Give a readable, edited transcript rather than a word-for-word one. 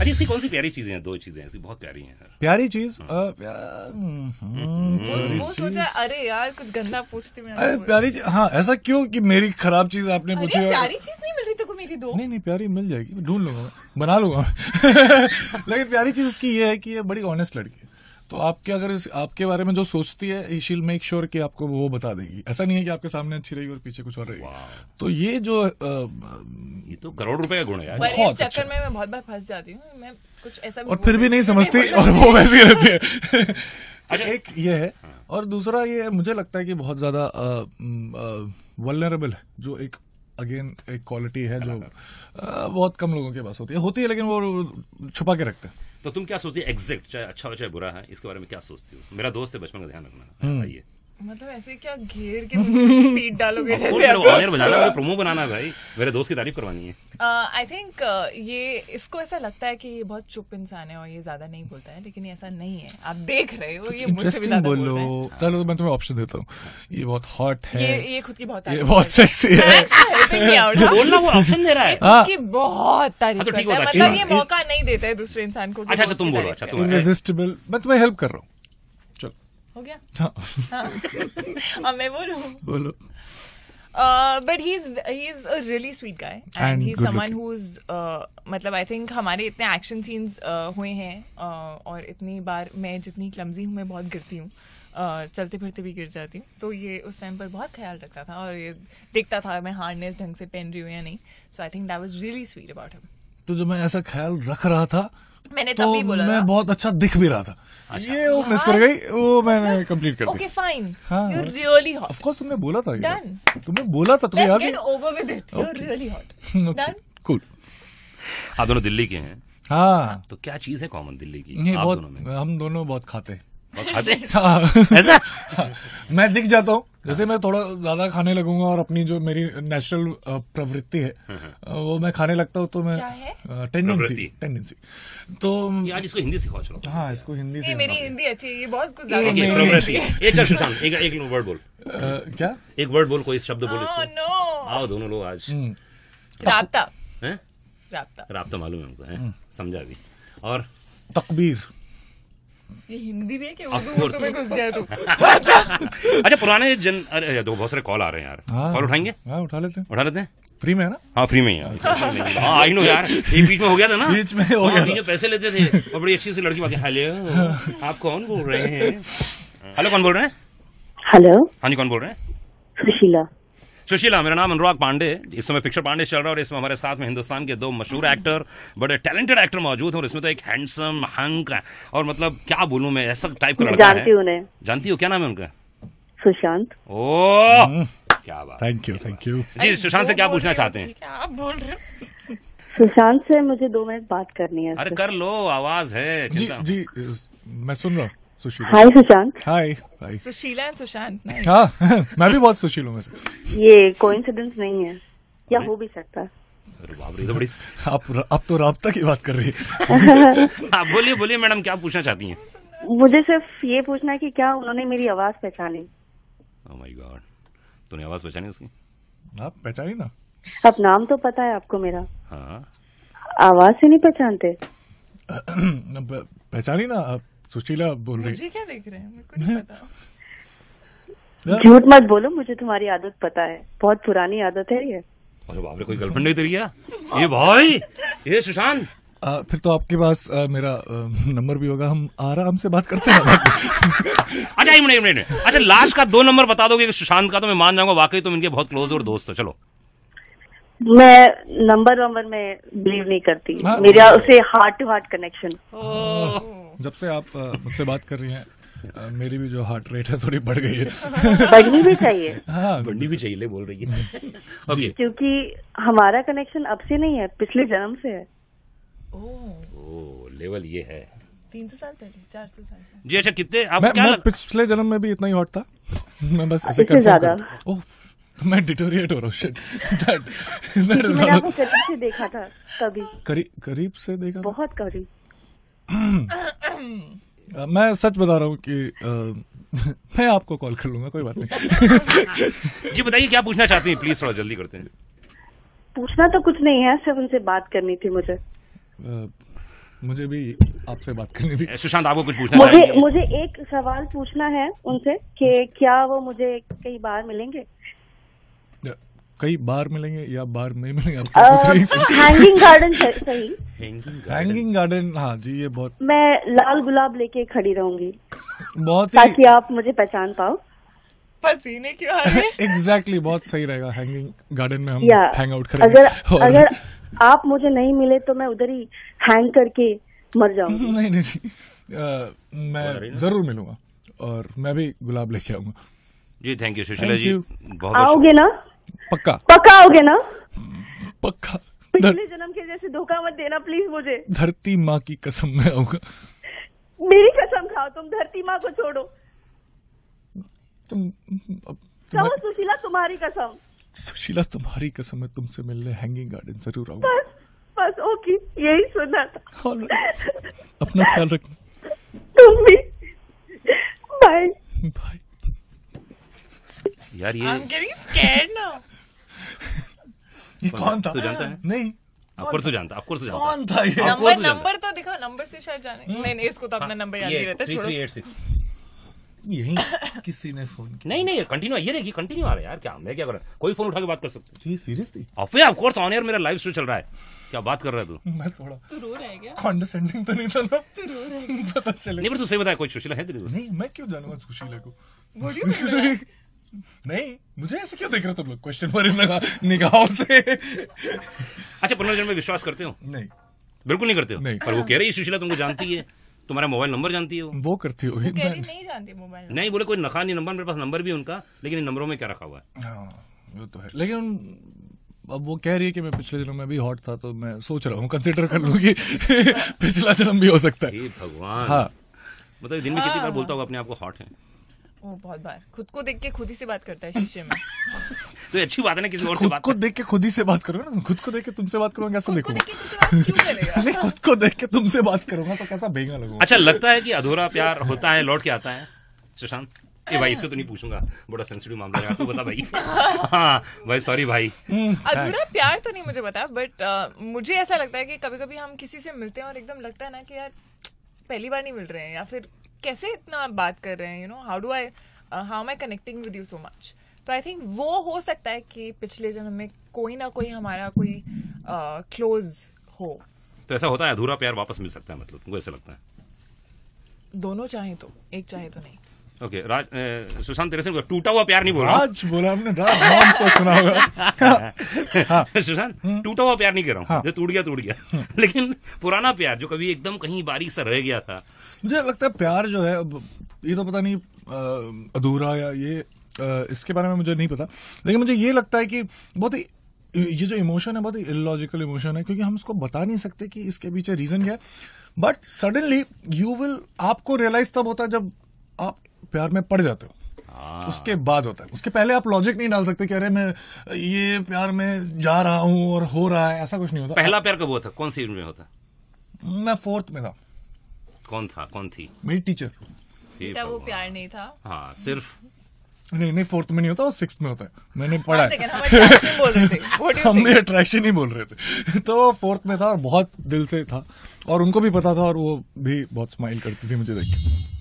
अरे इसकी कौन सी प्यारी चीजें हैं, दो चीजें ऐसी बहुत प्यारी हैं। प्यारी चीज वो सोचा अरे यार कुछ गंदा पूछती मैं, अरे प्यारी हाँ ऐसा क्यों कि मेरी खराब चीज आपने पूछी। प्यारी चीज नहीं मिल रही तो मेरी दो, नहीं नहीं प्यारी मिल जाएगी, ढूंढ लूंगा बना लूंगा। लेकिन प्यारी चीज इसकी ये है कि ये बड़ी ऑनेस्ट लड़की है, तो आपके अगर आपके बारे में जो सोचती है शी विल मेक श्योर कि आपको वो बता देगी। ऐसा नहीं है कि आपके सामने अच्छी रहेगी और पीछे कुछ और रहेगी। तो ये जो ये तो करोड़ रुपए का गुण है यार। बहुत इस चक्कर में मैं बहुत बार फंस जाती हूँ, मैं कुछ ऐसा और फिर भी नहीं समझती और वो वैसी रहती है। अच्छा एक ये है और दूसरा ये मुझे लगता है कि बहुत ज्यादा वल्नरेबल है, जो एक अगेन एक क्वालिटी है जो बहुत कम लोगों के पास होती है लेकिन वो छुपा के रखते हैं। तो तुम क्या सोचती है एग्जैक्ट, चाहे अच्छा हो चाहे बुरा है, इसके बारे में क्या सोचती हो? मेरा दोस्त है, बचपन का ध्यान रखना। आइए मतलब ऐसे क्या घेर के पीट डालोगे जैसे ऑनर बजाना है, प्रोमो बनाना है भाई, मेरे दोस्त की तारीफ करवानी है। आई थिंक ये इसको ऐसा लगता है कि ये बहुत चुप इंसान है और ये ज्यादा नहीं बोलता है, लेकिन ऐसा नहीं है। आप देख रहे हो ये मुझसे भी ज्यादा बोलो। चलो मैं तुम्हें ऑप्शन देता हूँ, ये बहुत हॉट है, ये खुद की बहुत, ये बहुत सेक्सी है, बोलना वो ऑप्शन दे रहा है, इसकी बहुत तारीफ करता है, मतलब ये मौका नहीं देता है दूसरे इंसान को। अच्छा तुम बोलो। अच्छा इनरेजिस्टेबल, मैं तुम्हें हेल्प कर रहा हूँ, हो गया हाँ। मैं बोलो but he is a really sweet guy and he is someone who is मतलब आई थिंक हमारे इतने एक्शन सीन्स हुए हैं और इतनी बार मैं जितनी क्लमजी हूँ मैं बहुत गिरती हूँ, चलते फिरते भी गिर जाती हूँ, तो ये उस टाइम पर बहुत ख्याल रखता था और ये देखता था मैं हार्डनेस ढंग से पहन रही हूँ या नहीं। So I think that was really sweet about him. तो जब मैं ऐसा ख्याल रख रहा था मैंने तो तभी बोला मैं बहुत अच्छा दिख भी रहा था। अच्छा। ये वो मिस कर गई, वो मैंने कंप्लीट कर दिया। Okay fine, you really hot, of course तुमने बोला था, डन, तुमने बोला था, तुम्हें याद है, let's get over with it, you are really hot, done, cool. आप दोनों दिल्ली के हैं हाँ, तो क्या चीज है कॉमन दिल्ली की आप दोनों में? हम दोनों बहुत खाते हैं, ऐसा मैं दिख जाता हूँ, जैसे मैं थोड़ा ज्यादा खाने लगूंगा और अपनी जो मेरी नेचुरल प्रवृत्ति है वो मैं खाने लगता हूँ, तो मैं टेंडेंसी तो यार इसको हिंदी सिखाओ, चलो हाँ इसको हिंदी से, मेरी हिंदी अच्छी है, ये बहुत कुछ एक वर्ड बोल, क्या एक वर्ड बोल, कोई शब्द बोल, आओ दोनों लोग आज राब्ता है, राब्ता मालूम है हमको, समझा भी, और तकबीर, ये हिंदी भी है कि उर्दू में घुस गया तो। अच्छा पुराने जन, अरे दो बहुत सारे कॉल आ रहे हैं यार, कॉल उठाएंगे? हाँ उठा लेते हैं फ्री में है ना? हाँ फ्री में ही यार, आई नो यार, एक बीच में हो गया था ना, बीच में हो गया था, पैसे लेते थे और बड़ी अच्छी सी लड़की बाकी, हेलो आप कौन बोल रहे हैं? हेलो कौन बोल रहे हैं? हेलो हाँ जी कौन बोल रहे हैं? सुशीला, मेरा नाम अनुराग पांडे, इस समय पिक्चर पांडे चल रहा है और इसमें हमारे साथ में हिंदुस्तान के दो मशहूर एक्टर, बड़े टैलेंटेड एक्टर मौजूद हैं और इसमें तो एक हैंडसम हंक और मतलब क्या बोलूं मैं, ऐसा टाइप का लड़का है। जानती हो, क्या नाम है उनका? सुशांत। ओह क्या बात, थैंक यू जी। सुशांत से क्या पूछना चाहते हैं? आप बोल रहे हो सुशांत से, मुझे 2 मिनट बात करनी है। अरे कर लो, आवाज है जी, मैं सुन रहा हूँ। Hi Sushant. Hi Sushila and Sushant. हाँ मैं भी बहुत सुशील हूँ। ये कोइंसिडेंस नहीं है या हो भी सकता है? आप तो राब्ता की बात कर रही है। आप बोलिए मैडम, क्या पूछना चाहती हैं? मुझे सिर्फ ये पूछना है कि क्या उन्होंने मेरी आवाज पहचानी? ओह माय गॉड, तूने आवाज पहचानी उसकी? आप पहचानी ना, अब नाम तो पता है आपको मेरा, आवाज से नहीं पहचानते? पहचानी ना आप, सुशीला बोल रही। मुझे क्या देख रहे हैं, मेरे को नहीं पता। झूठ मत बोलो, मुझे तुम्हारी आदत पता है, बहुत पुरानी आदत है ये। अरे बाप रे, कोई गर्लफ्रेंड नहीं दे रही है ये भाई, ये सुशांत। फिर तो आपके पास मेरा नंबर भी होगा, हम आराम से बात करते हैं। अच्छा एक मिनट, अच्छा लास्ट का 2 नंबर बता दोगे सुशांत का तो मैं मान जाऊंगा, वाकई तुम इनके बहुत क्लोज और दोस्त हो। चलो, मैं नंबर में बिलीव नहीं करती, मेरा उसे हार्ट टू हार्ट कनेक्शन। जब से आप मुझसे बात कर रही हैं मेरी भी जो हार्ट रेट है थोड़ी बढ़ गई है। बढ़नी भी चाहिए, हाँ बढ़नी भी चाहिए, ले बोल रही है। okay. क्योंकि हमारा कनेक्शन अब से नहीं है, पिछले जन्म से है। ओ लेवल ये है, 300 साल पहले, 400 साल पहले जी। अच्छा कितने आप, मैं पिछले जन्म में भी इतना ही हॉट था, मैं बस ऐसे ज्यादा मैं डिटोरिएट हो रहा हूँ। मैंने आपको करीब से देखा था तभी, करीब से देखा, बहुत करीब। मैं सच बता रहा हूँ कि मैं आपको कॉल कर लूंगा, कोई बात नहीं। जी बताइए क्या पूछना चाहती हैं, प्लीज थोड़ा जल्दी करते हैं। पूछना तो कुछ नहीं है, सिर्फ उनसे बात करनी थी मुझे। मुझे भी आपसे बात करनी थी। सुशांत, आपको कुछ पूछना? मुझे एक सवाल पूछना है उनसे कि क्या वो मुझे कई बार मिलेंगे? कई बार मिलेंगे या बार नहीं मिलेंगे? आपको हैंगिंग गार्डन सही। हैंगिंग गार्डन, हाँ जी। ये बहुत, मैं लाल गुलाब लेके खड़ी रहूंगी बहुत, ताकि आप मुझे पहचान पाओ। पसीने क्यों आ रहे? एग्जैक्टली, बहुत सही रहेगा। हैंगिंग गार्डन में हम हैंग आउट करेंगे। अगर आप मुझे नहीं मिले तो मैं उधर ही हैंग करके मर जाऊंगी। नहीं नहीं, मैं जरूर मिलूंगा और मैं भी गुलाब लेके आऊंगा जी। थैंक यू सुशीला जी, बहुत। आओगे ना? पक्का पक्का आओगे ना? पक्का। पिछले जन्म के जैसे धोखा मत देना प्लीज मुझे। धरती माँ की कसम मैं आऊंगा। मेरी कसम खाओ तुम, धरती माँ को छोड़ो। सुशीला तुम्हारी कसम, सुशीला तुम्हारी कसम है, तुमसे मिलने हैंगिंग गार्डन जरूर आऊंगा। बस बस, ओके, यही सुनना था। अपना ख्याल रखना, तुम भी। Bye bye. यार ये ये कौन था? जानता है? नहीं, तो जानता, कौन था ये? नंबर तो दिखा, नंबर से शायद जाने। नहीं, इसको तो अपना नंबर याद नहीं रहता। छोड़ो, यही किसी ने फोन किया। नहीं नहीं, कंटिन्यू। ये देखिए कंटिन्यू आ रहा है यार। क्या मैं क्या कर रहा हूँ? कोई फोन उठा के बात कर सकता है? जी seriously, of course, on air मेरा लाइव शो चल रहा है। क्या बात कर रहा है तू? मैं थोड़ा, तू रो रहा है क्या? कॉन्डेसेंडिंग तो नहीं था ना? तू रो रहा है? पता चले नहीं, पर तू सही बता, कोई सुशीला है तेरे दोस्त? नहीं, मैं क्यों जानूंगा सुशीला को? नहीं, मुझे ऐसे क्यों देख रहे हो तुम लोग? क्वेश्चन पर निगाहों से। अच्छा, पुनर्जन्म में विश्वास करते हो? नहीं, बिल्कुल नहीं करते हो। नहीं, पर वो कह रही है सुशीला तुमको जानती है, तुम्हारा मोबाइल नंबर जानती हो। वो करती हो, नहीं जानती मोबाइल। नहीं, बोले कोई नखा नहीं नंबर, मेरे पास नंबर भी उनका, लेकिन इन नंबरों में क्या रखा हुआ है? हाँ, वो तो है, लेकिन अब वो कह रही है कि मैं पिछले जन्म में भी हॉट था, तो मैं सोच रहा हूँ कंसिडर कर लूँ कि पिछला जन्म भी हो सकता है। भगवान। हाँ, मतलब दिन में कितनी बार बोलता होगा अपने आप को हॉट है? बहुत बार। खुद को देख के खुद ही से बात करता है शीशे में। तो अच्छी बात है ना, किसी और से बात को देख के खुद ही से बात करो ना। खुद को देख के तुमसे बात करूंगा कैसा लगूंगा? नहीं, खुद को देख के तुमसे बात करूंगा तो कैसा बेंगा लगूंगा? अच्छा, लगता है कि अधूरा प्यार होता है, लौट के आता है। सुशांत, ए भाई, इससे तो नहीं पूछूंगा, बड़ा सेंसिटिव मामला है, तू बता भाई। हाँ भाई, सॉरी भाई। अधूरा प्यार तो नहीं मुझे पता, बट मुझे ऐसा लगता है कि कभी कभी हम किसी से मिलते हैं और एकदम लगता है ना कि यार पहली बार नहीं मिल रहे हैं, या फिर कैसे इतना बात कर रहे हैं, you know, how am I connecting with you so much. तो आई थिंक वो हो सकता है कि पिछले जन्म में कोई ना कोई हमारा कोई क्लोज हो। तो ऐसा होता है, अधूरा प्यार वापस मिल सकता है, मतलब तुमको ऐसा लगता है? दोनों चाहे तो, एक चाहे तो नहीं। ओके, राज, सुशांत तेरे से टूटा हुआ प्यार नहीं बोल रहा, राज बोला हमने, राज नाम को सुना होगा। सुशांत, टूटा हुआ प्यार नहीं कह रहा हूँ, जो टूट गया लेकिन पुराना प्यार जो कभी एकदम कहीं बारीक सा रह गया था। मुझे लगता है प्यार जो है, अब ये तो पता नहीं अधूरा या ये इसके बारे में मुझे नहीं पता, लेकिन मुझे ये लगता है कि बहुत ही ये जो इमोशन है, बहुत ही इलॉजिकल इमोशन है, क्योंकि हम उसको बता नहीं सकते कि इसके पीछे रीजन क्या है। बट सडनली यू विल, आपको रियलाइज तब होता है जब आप प्यार में पड़ जाते हो। उसके बाद होता है, उसके पहले आप लॉजिक नहीं डाल सकते कि अरे मैं ये प्यार में जा रहा हूँ और हो रहा है, ऐसा कुछ नहीं होता। पहला प्यार कब होता? कौन सी उम्र में होता? मैं 4th में था। कौन था, कौन थी? मेरी टीचर। तब वो प्यार नहीं था। हाँ, सिर्फ नहीं, 4th में नहीं होता, 6th में होता है। मैंने पढ़ा है, हम अट्रैक्शन ही बोल रहे थे। तो 4th में था और बहुत दिल से था, और उनको भी पता था, और वो भी बहुत स्माइल करती थी मुझे देख के।